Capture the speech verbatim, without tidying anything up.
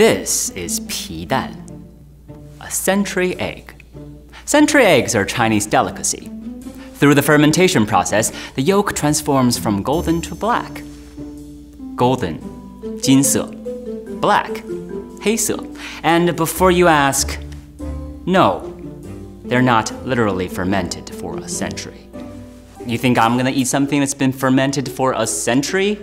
This is 皮蛋, a century egg. Century eggs are Chinese delicacy. Through the fermentation process, the yolk transforms from golden to black. Golden, 金色, black, 黑色. And before you ask, no, they're not literally fermented for a century. You think I'm gonna eat something that's been fermented for a century?